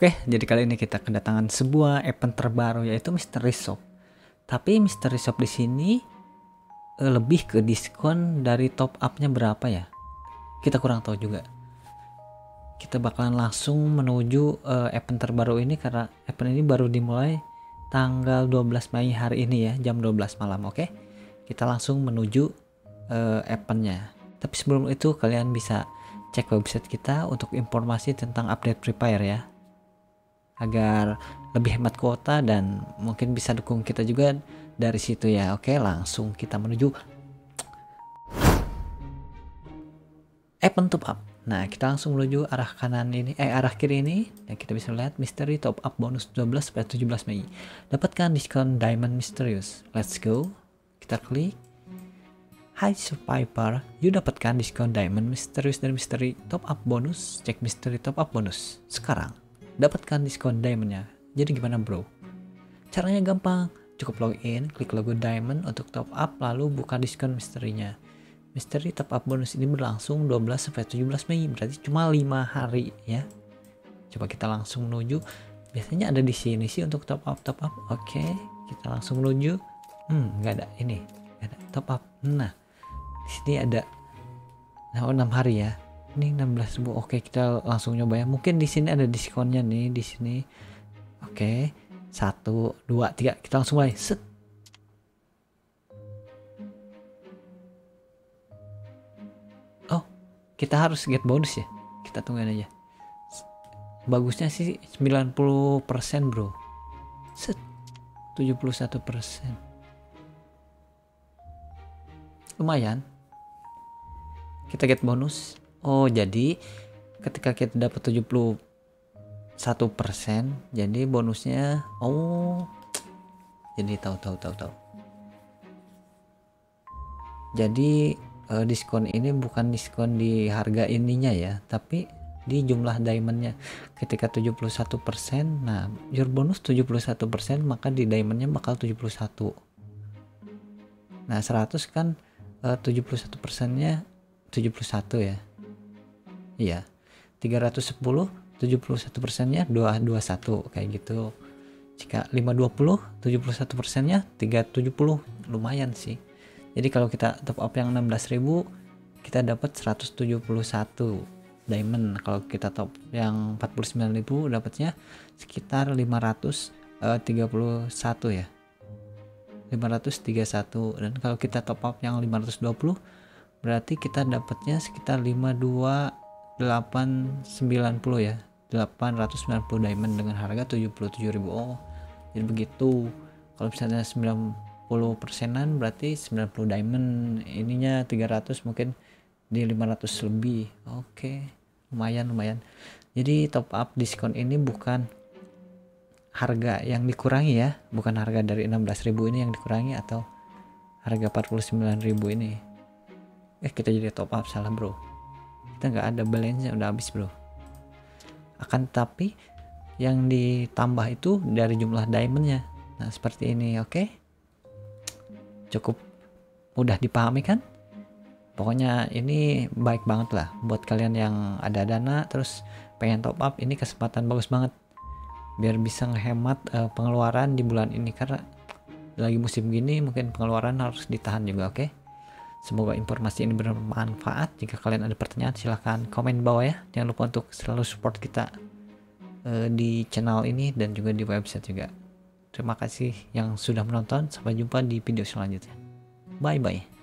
Oke, jadi kali ini kita kedatangan sebuah event terbaru yaitu Mystery Shop. Tapi Mystery Shop di sini lebih ke diskon dari top up-nya berapa ya? Kita kurang tahu juga. Kita bakalan langsung menuju event terbaru ini karena event ini baru dimulai tanggal 12 Mei hari ini ya, jam 12 malam, oke? Kita langsung menuju eventnya. Tapi sebelum itu kalian bisa cek website kita untuk informasi tentang update Free Fire ya, agar lebih hemat kuota dan mungkin bisa dukung kita juga dari situ ya. Oke, langsung kita menuju event top up. Nah, kita langsung menuju arah kanan ini, arah kiri ini, dan kita bisa lihat Mystery Top Up bonus 12/17 Mei. Dapatkan diskon Diamond Misterius. Let's go. Kita klik. Hai Survivor, you dapatkan diskon Diamond Misterius dari Mystery Top Up bonus. Cek Mystery Top Up bonus sekarang. Dapatkan diskon Diamondnya. Jadi gimana bro? Caranya gampang. Cukup login, klik logo Diamond untuk top up, lalu buka diskon misterinya. Mystery Top Up bonus ini berlangsung 12/17 Mei, berarti cuma 5 hari ya. Coba kita langsung menuju. Biasanya ada di sini sih untuk top up Oke, kita langsung menuju. Nggak ada ini. Nggak ada top up. Nah. Di sini ada 6 hari ya. Ini 16.000. Oke, kita langsung nyoba ya. Mungkin di sini ada diskonnya nih di sini. Oke. 1 2 3. Kita langsung mulai. Set. Oh, kita harus get bonus ya. Kita tungguin aja. Bagusnya sih 90%, bro. Set. 71%. Lumayan, kita get bonus. Oh, jadi ketika kita dapat 71%, jadi bonusnya jadi tahu. Jadi diskon ini bukan diskon di harga ininya ya, tapi di jumlah diamondnya. Ketika 71%, nah your bonus 71%, maka di diamondnya bakal 71. Nah 100 kan 71%-nya 71 ya. Iya. 310 71%-nya 221 kayak gitu. Jika 520 71%-nya 370, lumayan sih. Jadi kalau kita top up yang 16.000 kita dapat 171 diamond. Kalau kita top yang 49.000 dapatnya sekitar 531 ya. 531, dan kalau kita top up yang 520 berarti kita dapatnya sekitar 52890 ya, 890 diamond dengan harga 77.000. Oh, jadi begitu. Kalau misalnya 90%-an berarti 90 diamond, ininya 300 mungkin di 500 lebih. Oke, lumayan. Jadi top up diskon ini bukan harga yang dikurangi ya, bukan harga dari 16.000 ini yang dikurangi atau harga 49.000 ini. Kita jadi top up, salah bro. Kita nggak ada balance-nya, udah habis bro. Akan tapi yang ditambah itu dari jumlah diamondnya. Nah seperti ini, oke? Cukup mudah dipahami kan? Pokoknya ini baik banget lah buat kalian yang ada dana terus pengen top up. Ini kesempatan bagus banget biar bisa ngehemat pengeluaran di bulan ini, karena lagi musim gini mungkin pengeluaran harus ditahan juga. Oke, semoga informasi ini bermanfaat. Jika kalian ada pertanyaan silahkan komen bawah ya. Jangan lupa untuk selalu support kita di channel ini dan juga di website juga. Terima kasih yang sudah menonton, sampai jumpa di video selanjutnya. Bye bye.